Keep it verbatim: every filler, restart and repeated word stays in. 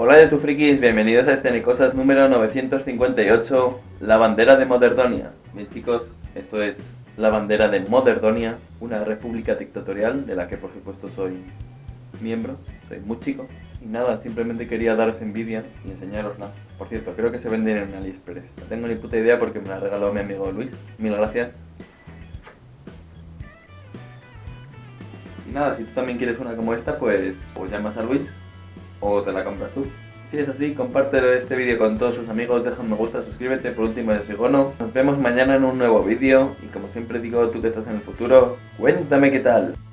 Hola Yotufrikis, bienvenidos a este Nicosas número novecientos cincuenta y ocho, la bandera de Moderdonia. Mis chicos, esto es la bandera de Moderdonia, una república dictatorial de la que por supuesto soy miembro, soy muy chico. Y nada, simplemente quería daros envidia y enseñaros nada. Por cierto, creo que se venden en AliExpress. No tengo ni puta idea porque me la regaló mi amigo Luis. Mil gracias. Y nada, si tú también quieres una como esta, pues o llamas a Luis o te la compras tú. Si es así, compártelo este vídeo con todos sus amigos, deja un me gusta, suscríbete, por último yo soy Gono. Nos vemos mañana en un nuevo vídeo y como siempre digo, tú que estás en el futuro, cuéntame qué tal.